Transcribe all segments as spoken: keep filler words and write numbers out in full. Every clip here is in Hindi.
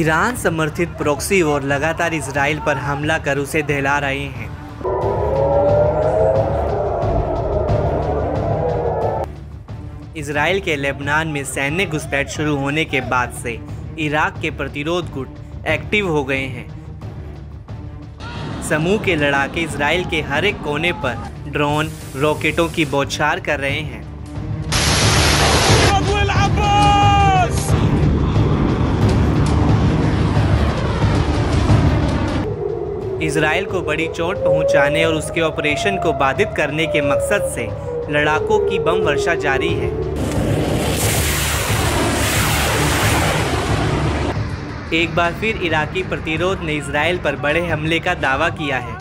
ईरान समर्थित प्रॉक्सी वॉर लगातार इजराइल पर हमला कर उसे दहला रहे हैं। इजराइल के लेबनान में सैन्य घुसपैठ शुरू होने के बाद से इराक के प्रतिरोध गुट एक्टिव हो गए हैं। समूह के लड़ाके इजराइल के हर एक कोने पर ड्रोन रॉकेटों की बौछार कर रहे हैं। इजराइल को बड़ी चोट पहुंचाने और उसके ऑपरेशन को बाधित करने के मकसद से लड़ाकों की बम वर्षा जारी है। एक बार फिर इराकी प्रतिरोध ने इजराइल पर बड़े हमले का दावा किया है।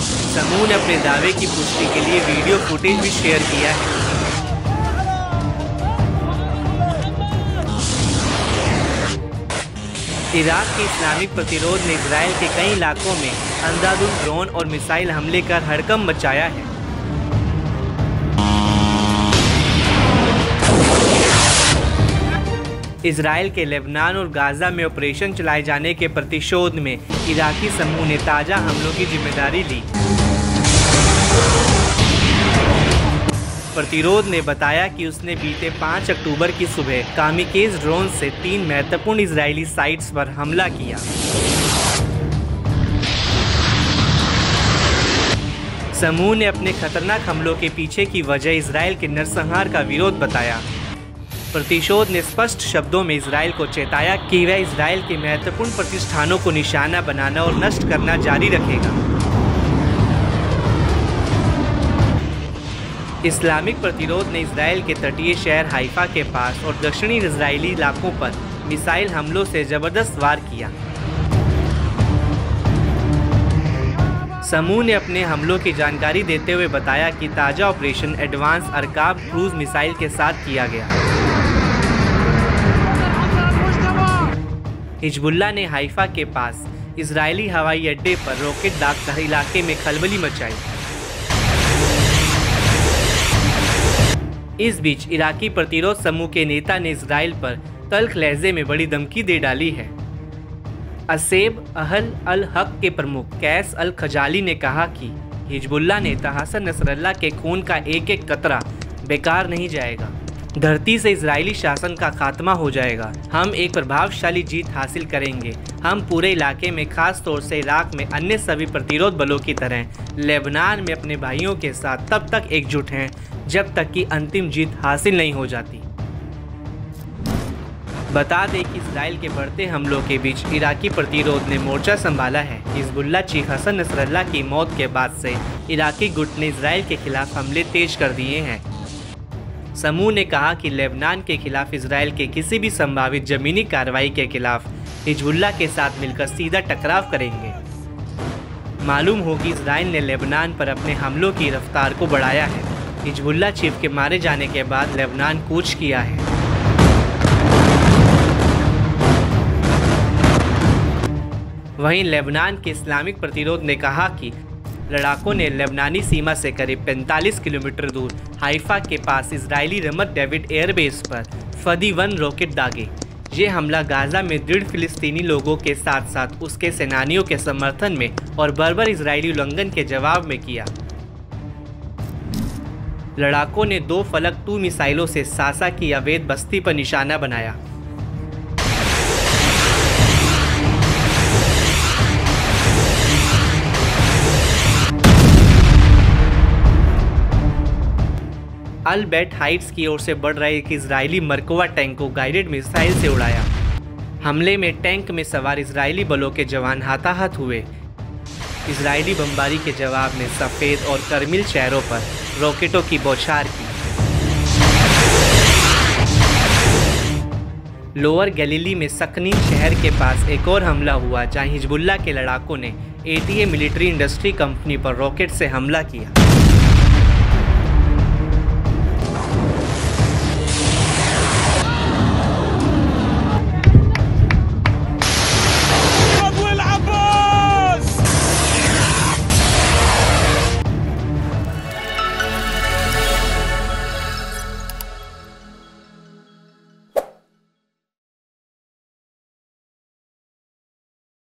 समूह ने अपने दावे की पुष्टि के लिए वीडियो फुटेज भी शेयर किया है। इराक के इस्लामिक प्रतिरोध ने इजराइल के कई इलाकों में अंधाधुंध ड्रोन और मिसाइल हमले कर हड़कंप मचाया है। इजराइल के लेबनान और गाजा में ऑपरेशन चलाए जाने के प्रतिशोध में इराकी समूह ने ताज़ा हमलों की जिम्मेदारी ली। प्रतिरोध ने बताया कि उसने बीते पाँच अक्टूबर की सुबह कामिकेज़ ड्रोन से तीन महत्वपूर्ण इजरायली साइट्स पर हमला किया। समूह ने अपने खतरनाक हमलों के पीछे की वजह इजराइल के नरसंहार का विरोध बताया। प्रतिशोध ने स्पष्ट शब्दों में इजराइल को चेताया कि वह इजराइल के महत्वपूर्ण प्रतिष्ठानों को निशाना बनाना और नष्ट करना जारी रखेगा। इस्लामिक प्रतिरोध ने इजराइल के तटीय शहर हाइफा के पास और दक्षिणी इजरायली इलाकों पर मिसाइल हमलों से जबरदस्त वार किया। समूह ने अपने हमलों की जानकारी देते हुए बताया कि ताज़ा ऑपरेशन एडवांस अरकाब क्रूज मिसाइल के साथ किया गया। हिजबुल्लाह ने हाइफा के पास इजरायली हवाई अड्डे पर रॉकेट दागकर इलाके में खलबली मचाई। इस बीच इराकी प्रतिरोध समूह के नेता ने इजराइल पर तल्ख लहजे में बड़ी धमकी दे डाली है। असैब अहल अल हक के प्रमुख कैस अल खजाली ने कहा कि हिजबुल्लाह नेता हसन नसरल्लाह के खून का एक एक कतरा बेकार नहीं जाएगा। धरती से इजरायली शासन का खात्मा हो जाएगा। हम एक प्रभावशाली जीत हासिल करेंगे। हम पूरे इलाके में खास तौर से इराक में अन्य सभी प्रतिरोध बलों की तरह लेबनान में अपने भाइयों के साथ तब तक एकजुट हैं जब तक कि अंतिम जीत हासिल नहीं हो जाती। बता दें कि इजराइल के बढ़ते हमलों के बीच इराकी प्रतिरोध ने मोर्चा संभाला है। हिजबुल्लाह चीफ हसन नसरल्लाह की मौत के बाद से इराकी गुट ने इजराइल के खिलाफ हमले तेज कर दिए हैं। समूह ने कहा कि लेबनान के खिलाफ इजराइल के किसी भी संभावित जमीनी कार्रवाई के खिलाफ हिजबुल्लाह के साथ मिलकर सीधा टकराव करेंगे। मालूम हो कि इजराइल ने लेबनान पर अपने हमलों की रफ्तार को बढ़ाया है। हिजबुल्लाह चीफ के मारे जाने के बाद लेबनान कूच किया है। वहीं लेबनान के इस्लामिक प्रतिरोध ने कहा कि लड़ाकों ने लेबनानी सीमा से करीब पैंतालीस किलोमीटर दूर हाइफा के पास इजरायली रमत डेविड एयरबेस पर फदी वन रॉकेट दागे। ये हमला गाजा में दृढ़ फिलिस्तीनी लोगों के साथ साथ उसके सेनानियों के समर्थन में और बर्बर इजरायली उल्लंघन के जवाब में किया। लड़ाकों ने दो फलक टू मिसाइलों से सासा की अवैध बस्ती पर निशाना बनाया। अल बैट हाइट्स की ओर से बढ़ रहे एक इजरायली मरकवा टैंक को गाइडेड मिसाइल से उड़ाया। हमले में टैंक में सवार इजरायली बलों के जवान हाथाहाथ हुए। इजरायली बमबारी के जवाब में सफ़ेद और करमिल शहरों पर रॉकेटों की बौछार की। लोअर गलीली में सकनी शहर के पास एक और हमला हुआ जहां हिजबुल्लाह के लड़ाकों ने एटीए मिलिट्री इंडस्ट्री कंपनी पर रॉकेट से हमला किया।